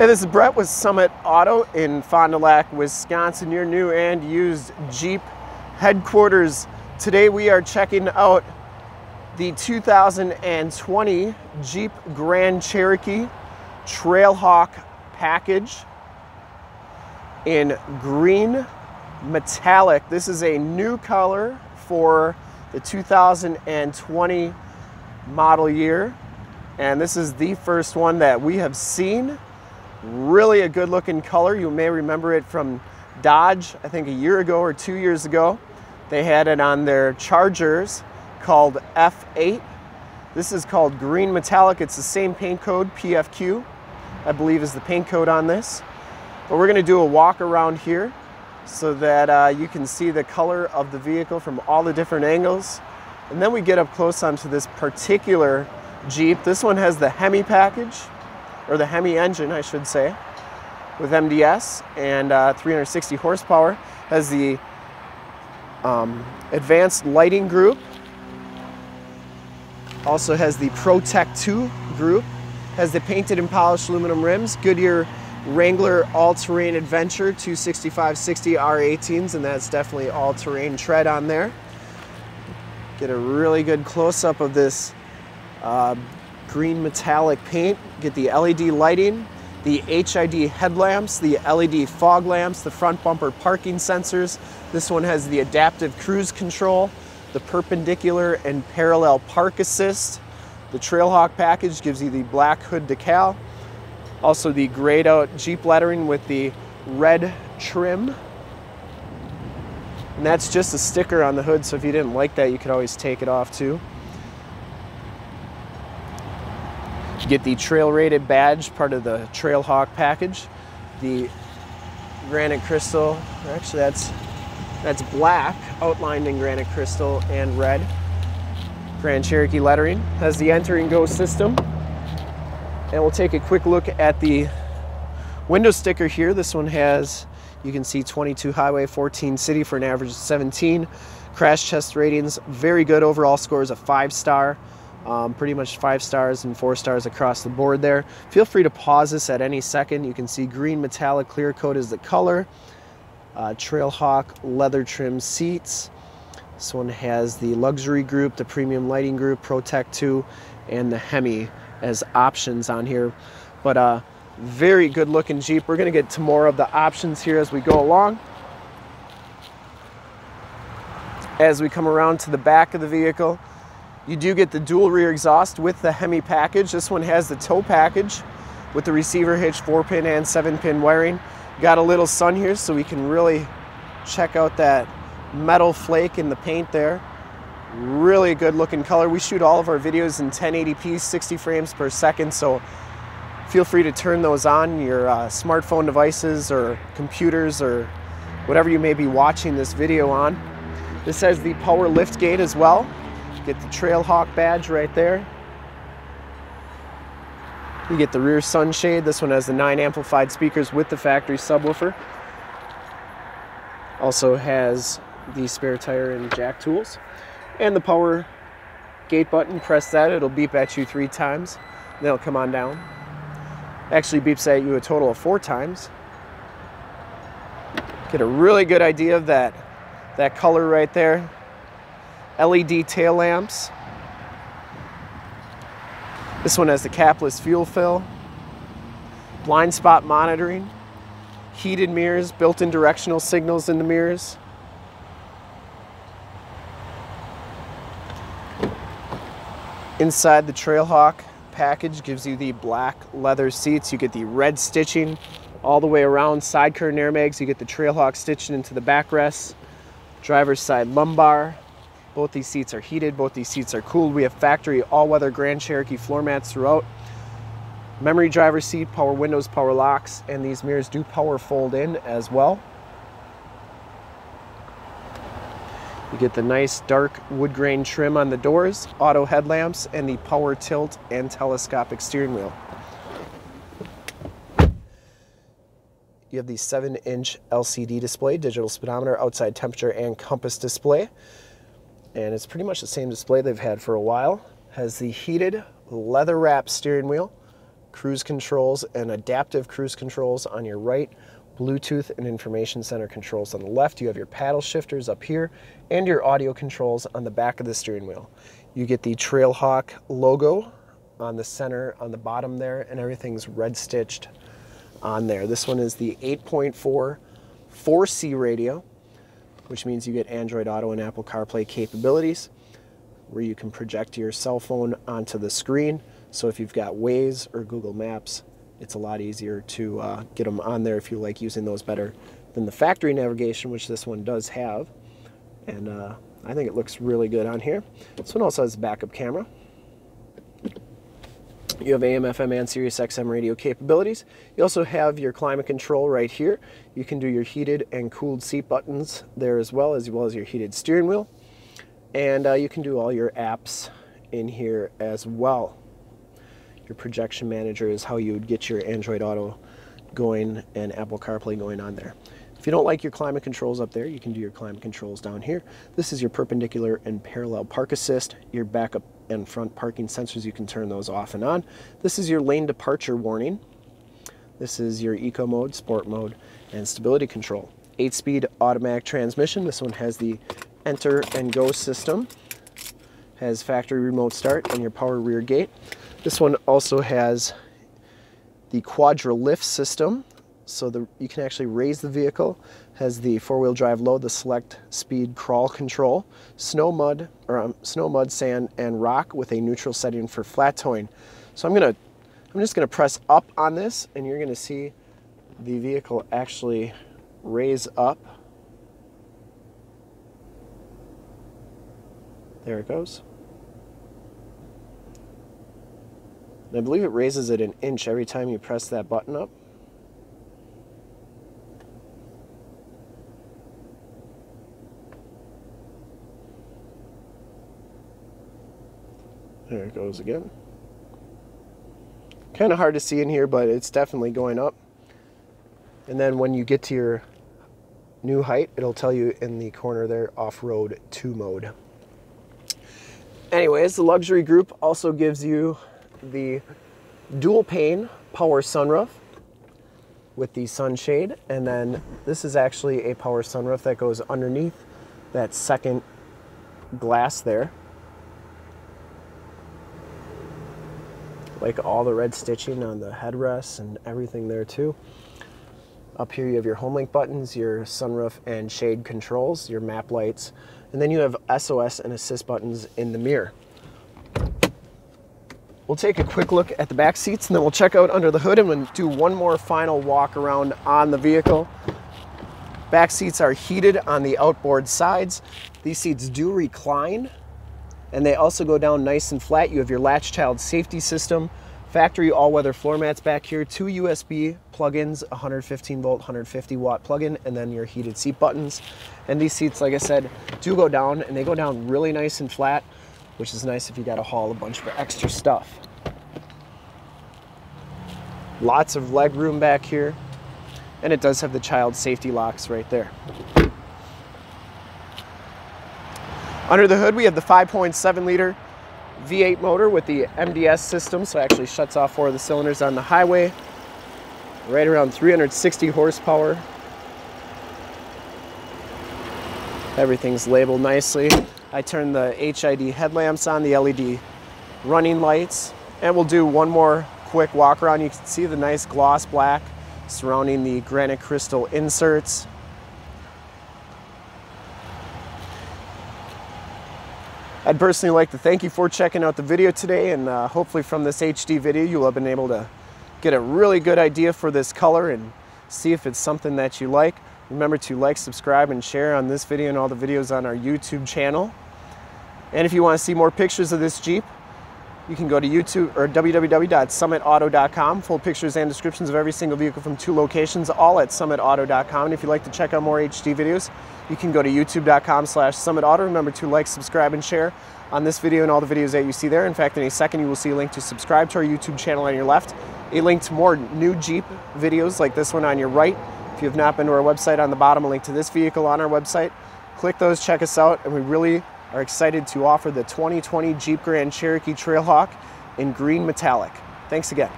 Hey, this is Brett with Summit Auto in Fond du Lac, Wisconsin, your new and used Jeep headquarters. Today we are checking out the 2020 Jeep Grand Cherokee Trailhawk package in green metallic. This is a new color for the 2020 model year, and this is the first one that we have seen. Really a good looking color. You may remember it from Dodge, I think a year ago or 2 years ago. They had it on their Chargers called F8. This is called green metallic. It's the same paint code, PFQ, I believe is the paint code on this. But we're gonna do a walk around here so that you can see the color of the vehicle from all the different angles. And then we get up close onto this particular Jeep. This one has the Hemi package, or the Hemi engine, I should say, with MDS and 360 horsepower. Has the advanced lighting group. Also has the ProTech II group. Has the painted and polished aluminum rims. Goodyear Wrangler all-terrain adventure 265/60 R18s, and that's definitely all-terrain tread on there. Get a really good close-up of this green metallic paint. Get the LED lighting, the HID headlamps, the LED fog lamps, the front bumper parking sensors. This one has the adaptive cruise control, the perpendicular and parallel park assist. The Trailhawk package gives you the black hood decal. Also the grayed out Jeep lettering with the red trim. And that's just a sticker on the hood, so if you didn't like that, you could always take it off too. You get the trail rated badge, part of the Trailhawk package. The granite crystal, actually that's black, outlined in granite crystal and red. Grand Cherokee lettering. Has the enter and go system. And we'll take a quick look at the window sticker here. This one has, you can see 22 highway, 14 city for an average of 17. Crash test ratings, very good. Overall score is a 5-star. Pretty much 5 stars and 4 stars across the board there. Feel free to pause this at any second. You can see green metallic clear coat is the color. Trailhawk leather trim seats. This one has the luxury group, the premium lighting group, ProTech II, and the Hemi as options on here. But very good looking Jeep. We're gonna get to more of the options here as we go along. As we come around to the back of the vehicle, you do get the dual rear exhaust with the Hemi package. This one has the tow package with the receiver hitch, 4-pin and 7-pin wiring. Got a little sun here, so we can really check out that metal flake in the paint there. Really good looking color. We shoot all of our videos in 1080p, 60 frames per second, so feel free to turn those on your smartphone devices or computers or whatever you may be watching this video on. This has the power lift gate as well. Get the Trailhawk badge right there. You get the rear sunshade. This one has the 9 amplified speakers with the factory subwoofer. Also has the spare tire and jack tools. And the power gate button, press that, it'll beep at you 3 times. Then it'll come on down. Actually beeps at you a total of 4 times. Get a really good idea of that color right there. LED tail lamps. This one has the capless fuel fill, blind spot monitoring, heated mirrors, built-in directional signals in the mirrors. Inside the Trailhawk package gives you the black leather seats. You get the red stitching all the way around, side curtain airbags. You get the Trailhawk stitching into the backrests, driver's side lumbar. Both these seats are heated, both these seats are cooled. We have factory all-weather Grand Cherokee floor mats throughout. Memory driver's seat, power windows, power locks, and these mirrors do power fold in as well. You get the nice dark wood grain trim on the doors, auto headlamps, and the power tilt and telescopic steering wheel. You have the 7-inch LCD display, digital speedometer, outside temperature, and compass display. And it's pretty much the same display they've had for a while. Has the heated leather wrap steering wheel, cruise controls and adaptive cruise controls on your right, Bluetooth and information center controls on the left. You have your paddle shifters up here and your audio controls on the back of the steering wheel. You get the Trailhawk logo on the center, on the bottom there, and everything's red stitched on there. This one is the 8.4 4C radio, which means you get Android Auto and Apple CarPlay capabilities, where you can project your cell phone onto the screen. So if you've got Waze or Google Maps, it's a lot easier to get them on there if you like using those better than the factory navigation, which this one does have. And I think it looks really good on here. This one also has a backup camera. You have AM, FM, and Sirius XM radio capabilities. You also have your climate control right here. You can do your heated and cooled seat buttons there as well as your heated steering wheel. And you can do all your apps in here as well. Your projection manager is how you would get your Android Auto going and Apple CarPlay going on there. If you don't like your climate controls up there, you can do your climate controls down here. This is your perpendicular and parallel park assist, your backup and front parking sensors. You can turn those off and on. This is your lane departure warning. This is your eco mode, sport mode, and stability control. 8-speed automatic transmission. This one has the enter and go system, has factory remote start, and your power rear gate. This one also has the Quadra-Lift system, so you can actually raise the vehicle. Has the four-wheel drive load, the select speed crawl control, snow, mud, sand, and rock with a neutral setting for flat towing. So I'm just gonna press up on this, and you're gonna see the vehicle actually raise up. There it goes. And I believe it raises it an inch every time you press that button up. There it goes again. Kind of hard to see in here, but it's definitely going up. And then when you get to your new height, it'll tell you in the corner there, off-road 2 mode. Anyways, the luxury group also gives you the dual pane power sunroof with the sunshade, and then this is actually a power sunroof that goes underneath that second glass there. Like all the red stitching on the headrests and everything there too. Up here you have your HomeLink buttons, your sunroof and shade controls, your map lights, and then you have SOS and assist buttons in the mirror. We'll take a quick look at the back seats, and then we'll check out under the hood and we'll do one more final walk around on the vehicle. Back seats are heated on the outboard sides. These seats do recline, and they also go down nice and flat. You have your latch child safety system, factory all-weather floor mats back here, 2 USB plug-ins, 115-volt, 150-watt plug-in, and then your heated seat buttons. And these seats, like I said, do go down, and they go down really nice and flat, which is nice if you gotta haul a bunch of extra stuff. Lots of leg room back here, and it does have the child safety locks right there. Under the hood, we have the 5.7-liter V8 motor with the MDS system, so it actually shuts off 4 of the cylinders on the highway. Right around 360 horsepower. Everything's labeled nicely. I turned the HID headlamps on, the LED running lights, and we'll do one more quick walk around. You can see the nice gloss black surrounding the granite crystal inserts. I'd personally like to thank you for checking out the video today, and hopefully from this HD video you'll have been able to get a really good idea for this color and see if it's something that you like. Remember to like, subscribe, and share on this video and all the videos on our YouTube channel. And if you want to see more pictures of this Jeep, you can go to YouTube or www.summitauto.com. Full pictures and descriptions of every single vehicle from 2 locations, all at summitauto.com. And if you'd like to check out more HD videos, you can go to youtube.com/summitauto. Remember to like, subscribe, and share on this video and all the videos that you see there. In fact, in a second, you will see a link to subscribe to our YouTube channel on your left, a link to more new Jeep videos like this one on your right. If you have not been to our website, on the bottom, a link to this vehicle on our website. Click those, check us out, and we really are excited to offer the 2020 Jeep Grand Cherokee Trailhawk in green metallic. Thanks again.